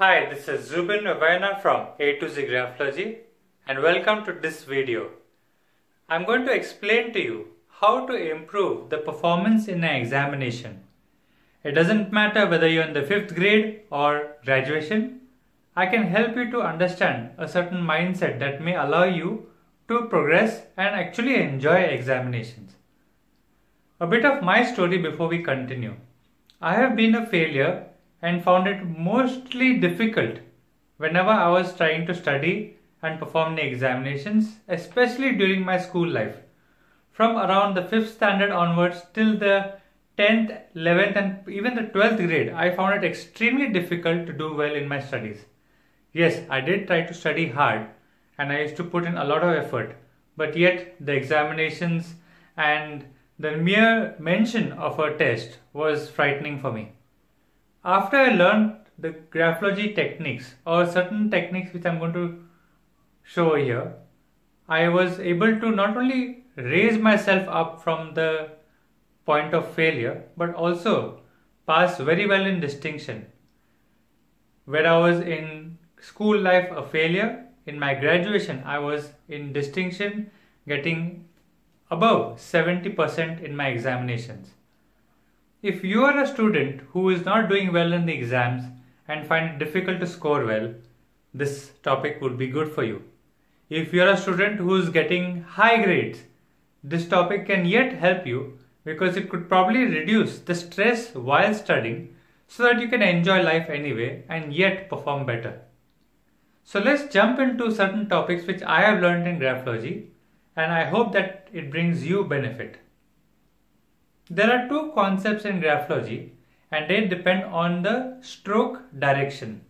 Hi, this is Zubin Vevaina from A2Z Graphology and welcome to this video. I am going to explain to you how to improve the performance in an examination. It doesn't matter whether you are in the 5th grade or graduation. I can help you to understand a certain mindset that may allow you to progress and actually enjoy examinations. A bit of my story before we continue. I have been a failure and found it mostly difficult whenever I was trying to study and perform the examinations, especially during my school life. From around the 5th standard onwards till the 10th, 11th and even the 12th grade, I found it extremely difficult to do well in my studies. Yes, I did try to study hard and I used to put in a lot of effort, but yet the examinations and the mere mention of a test was frightening for me. After I learned the graphology techniques or certain techniques which I am going to show here, I was able to not only raise myself up from the point of failure but also pass very well in distinction. Where I was in school life a failure, in my graduation I was in distinction getting above 70% in my examinations. If you are a student who is not doing well in the exams and find it difficult to score well, this topic would be good for you. If you are a student who is getting high grades, this topic can yet help you because it could probably reduce the stress while studying so that you can enjoy life anyway and yet perform better. So let's jump into certain topics which I have learned in graphology and I hope that it brings you benefit. There are two concepts in graphology and they depend on the stroke direction.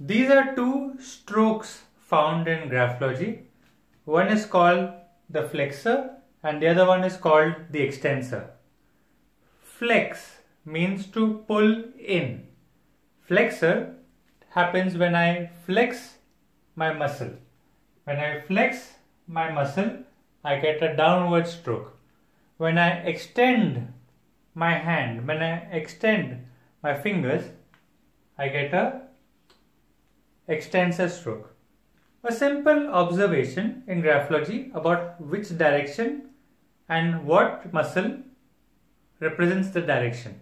These are two strokes found in graphology. One is called the flexor and the other one is called the extensor. Flex means to pull in. Flexor happens when I flex my muscle. When I flex my muscle, I get a downward stroke. When I extend my hand, when I extend my fingers, I get a extensor stroke. A simple observation in graphology about which direction and what muscle represents the direction.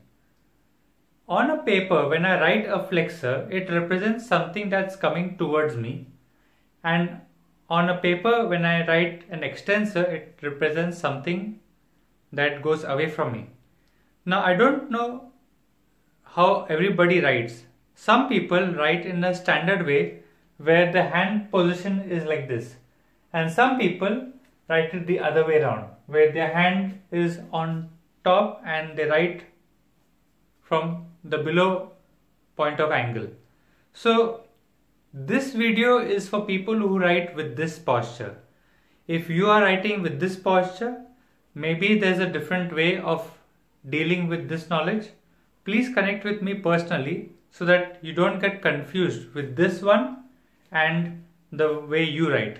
On a paper, when I write a flexor, it represents something that's coming towards me, and on a paper, when I write an extensor, it represents something that goes away from me. Now, I don't know how everybody writes. Some people write in a standard way where the hand position is like this, and some people write it the other way around where their hand is on top and they write from the below point of angle. So this video is for people who write with this posture. If you are writing with this posture, maybe there's a different way of dealing with this knowledge. Please connect with me personally so that you don't get confused with this one and the way you write.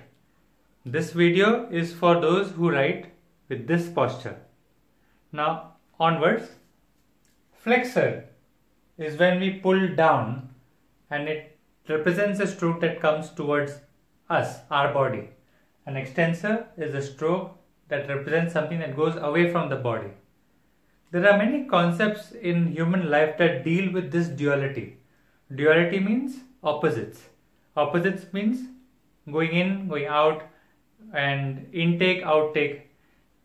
This video is for those who write with this posture. Now onwards, flexor is when we pull down and it represents a stroke that comes towards us, our body. An extensor is a stroke that represents something that goes away from the body. There are many concepts in human life that deal with this duality. Duality means opposites. Opposites means going in, going out, and intake, outtake.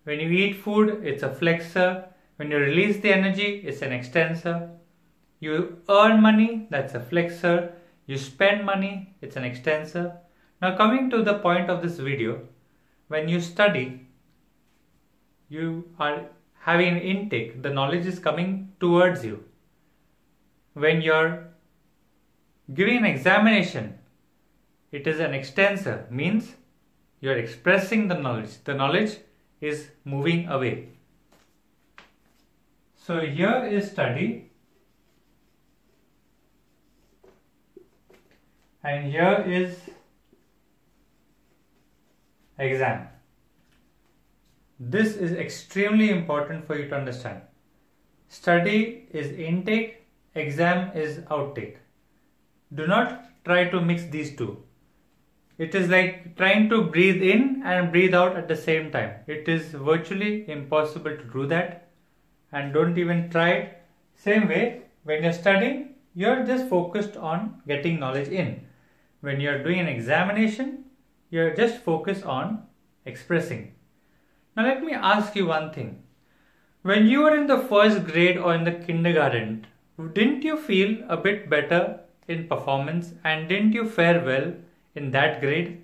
When you eat food, it's a flexor. When you release the energy, it's an extensor. You earn money, that's a flexor. You spend money, it's an extensor. Now coming to the point of this video, when you study, you are having an intake, the knowledge is coming towards you. When you're giving an examination, it is an extensor, means you're expressing the knowledge is moving away. So here is study and here is exam. This is extremely important for you to understand. Study is intake, exam is outtake. Do not try to mix these two. It is like trying to breathe in and breathe out at the same time. It is virtually impossible to do that, and don't even try it. Same way, when you're studying, you're just focused on getting knowledge in. When you're doing an examination, you're just focused on expressing. Now let me ask you one thing. When you were in the first grade or in the kindergarten, didn't you feel a bit better in performance, and didn't you fare well in that grade?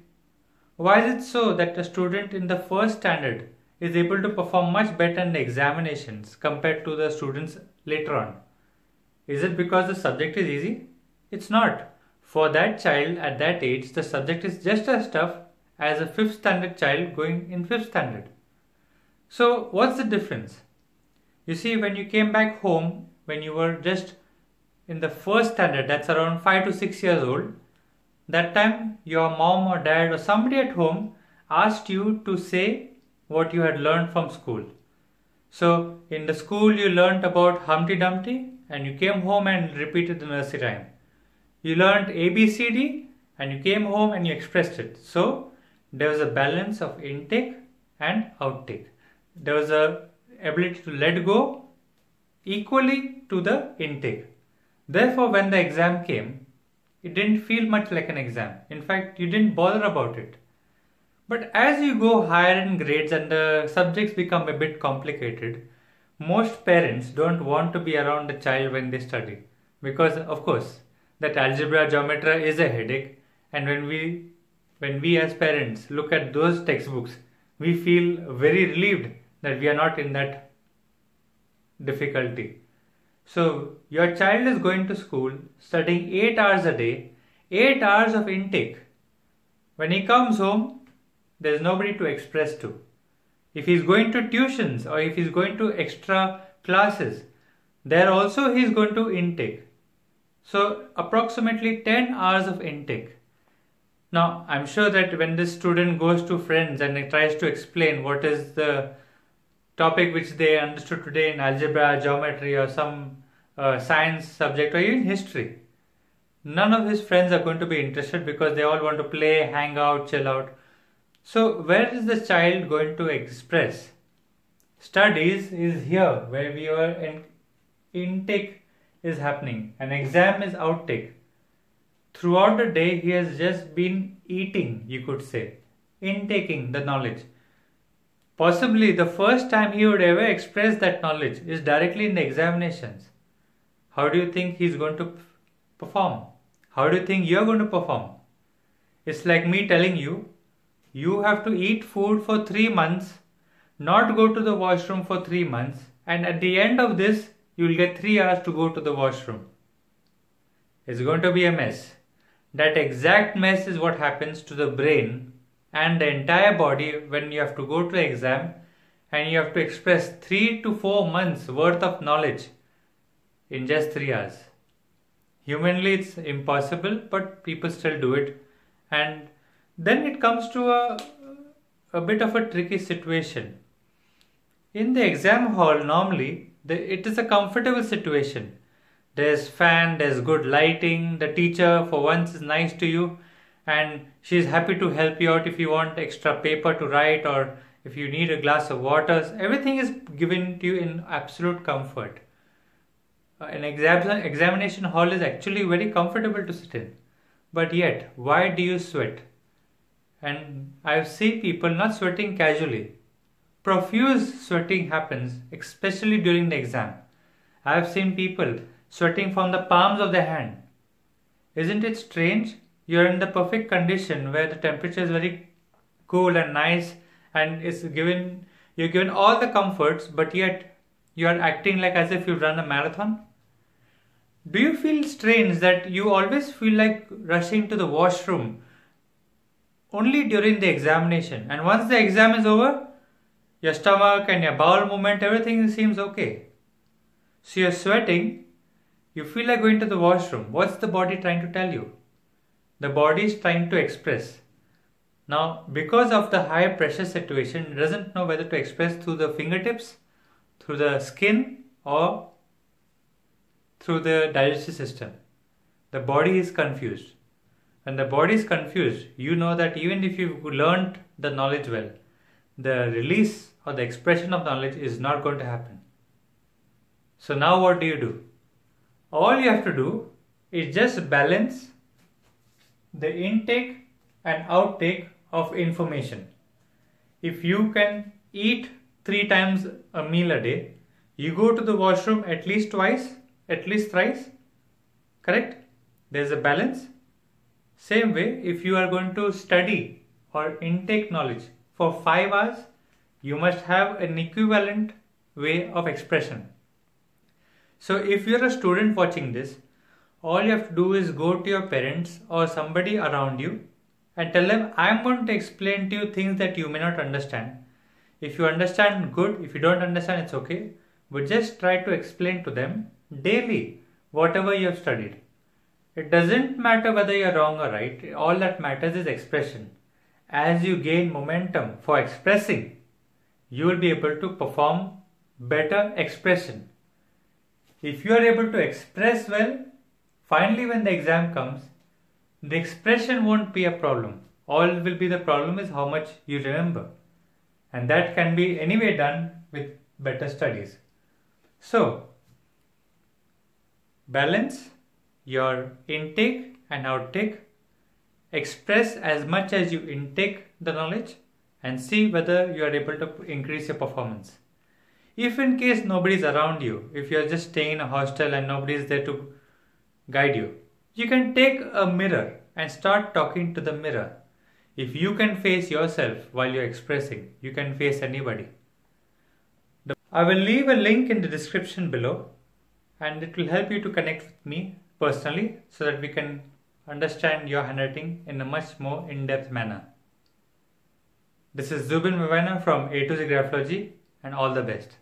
Why is it so that a student in the first standard is able to perform much better in the examinations compared to the students later on? Is it because the subject is easy? It's not. For that child at that age, the subject is just as tough as a 5th standard child going in 5th standard. So what's the difference? You see, when you came back home, when you were just in the first standard, that's around 5 to 6 years old, that time your mom or dad or somebody at home asked you to say what you had learned from school. So in the school you learned about Humpty Dumpty, and you came home and repeated the nursery rhyme. You learned ABCD and you came home and you expressed it. So there was a balance of intake and outtake. There was a ability to let go equally to the intake. Therefore, when the exam came, it didn't feel much like an exam. In fact, you didn't bother about it. But as you go higher in grades and the subjects become a bit complicated, most parents don't want to be around the child when they study, because of course that algebra, geometry is a headache, and when we as parents look at those textbooks, we feel very relieved that we are not in that difficulty. So your child is going to school, studying 8 hours a day, 8 hours of intake. When he comes home, there is nobody to express to. If he is going to tuitions or if he is going to extra classes, there also he is going to intake. So approximately 10 hours of intake. Now I'm sure that when this student goes to friends and tries to explain what is the topic which they understood today in algebra, geometry, or some science subject, or even history, none of his friends are going to be interested, because they all want to play, hang out, chill out. So where is the child going to express? Studies is here where we are, and intake is happening, and exam is outtake. Throughout the day he has just been eating, you could say, intaking the knowledge. Possibly the first time he would ever express that knowledge is directly in the examinations. How do you think he's going to perform? How do you think you're going to perform? It's like me telling you, you have to eat food for 3 months, not go to the washroom for 3 months, and at the end of this, you will get 3 hours to go to the washroom. It's going to be a mess. That exact mess is what happens to the brain and the entire body when you have to go to exam and you have to express 3 to 4 months worth of knowledge in just 3 hours. Humanly it's impossible, but people still do it, and then it comes to a bit of a tricky situation. In the exam hall normally it is a comfortable situation. There's fan, there's good lighting, the teacher for once is nice to you, and she is happy to help you out if you want extra paper to write or if you need a glass of water. Everything is given to you in absolute comfort. An examination hall is actually very comfortable to sit in. But yet, why do you sweat? And I've seen people not sweating casually. Profuse sweating happens, especially during the exam. I've seen people sweating from the palms of their hand. Isn't it strange? You're in the perfect condition where the temperature is very cool and nice, and it's given, you're given all the comforts, but yet you're acting like as if you've run a marathon. Do you feel strange that you always feel like rushing to the washroom only during the examination, and once the exam is over, your stomach and your bowel movement, everything seems okay. So you're sweating, you feel like going to the washroom. What's the body trying to tell you? the body is trying to express. Now, because of the high pressure situation, it doesn't know whether to express through the fingertips, through the skin, or through the digestive system. The body is confused. When the body is confused, you know that even if you've learned the knowledge well, the release or the expression of knowledge is not going to happen. So now what do you do? All you have to do is just balance the intake and outtake of information. If you can eat 3 times a meal a day, you go to the washroom at least twice, at least thrice, correct? There's a balance. Same way, if you are going to study or intake knowledge for 5 hours, you must have an equivalent way of expression. So if you're a student watching this, all you have to do is go to your parents or somebody around you and tell them, I'm going to explain to you things that you may not understand. If you understand, good. If you don't understand, it's okay. But just try to explain to them daily whatever you have studied. It doesn't matter whether you're wrong or right. All that matters is expression. As you gain momentum for expressing, you will be able to perform better expression. If you are able to express well, finally when the exam comes, the expression won't be a problem. All will be the problem is how much you remember. And that can be anyway done with better studies. So, balance your intake and outtake. Express as much as you intake the knowledge and see whether you are able to increase your performance. If in case nobody is around you, if you are just staying in a hostel and nobody is there to guide you, you can take a mirror and start talking to the mirror. If you can face yourself while you're expressing, you can face anybody. I will leave a link in the description below and it will help you to connect with me personally so that we can understand your handwriting in a much more in-depth manner. This is Zubin Vevaina from A2Z Graphology, and all the best.